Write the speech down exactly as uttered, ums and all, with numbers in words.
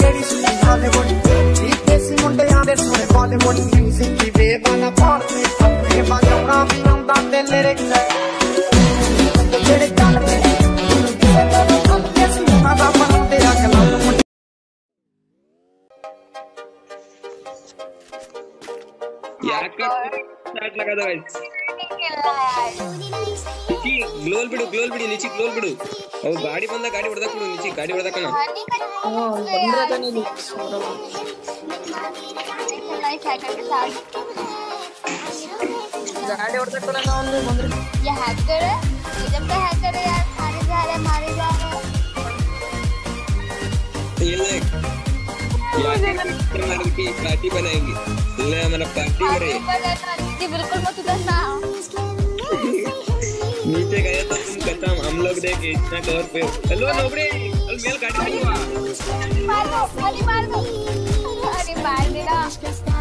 केड़ी सुनी हाले बोली एक देसी मुंडे आंदे सुने वाले बोली म्यूजिक की वेव वाला पार्ट में अपने बजाऊंगा भी हम दांते लेरे केड़े काल में देसी मुंडा बापन तेरा कलाम यार कट लगा दो भाई ग्लोल बिडू ग्लोल बिडू नीचे ग्लोल बिडू ओ गाड़ी बंदा गाड़ी उड़दा कुडू नीचे गाड़ी उड़दा कना ओ बंदा तो नहीं छोड़ो गाड़ी उड़दा कना ना उन बंदर ये हैकर है जब का हैकर है यार मारे जा रहे मारे जा रहे ये ले यार की पार्टी बनाएंगे ले हमारा पार्टी हो रही है बिल्कुल मत उतरना नीचे गए तो तुम खत्म हम लोग देखे इतना कवर पे हेलो नोबड़े और मेल काट दिया मार दो गोली मार दो अरे मार देना।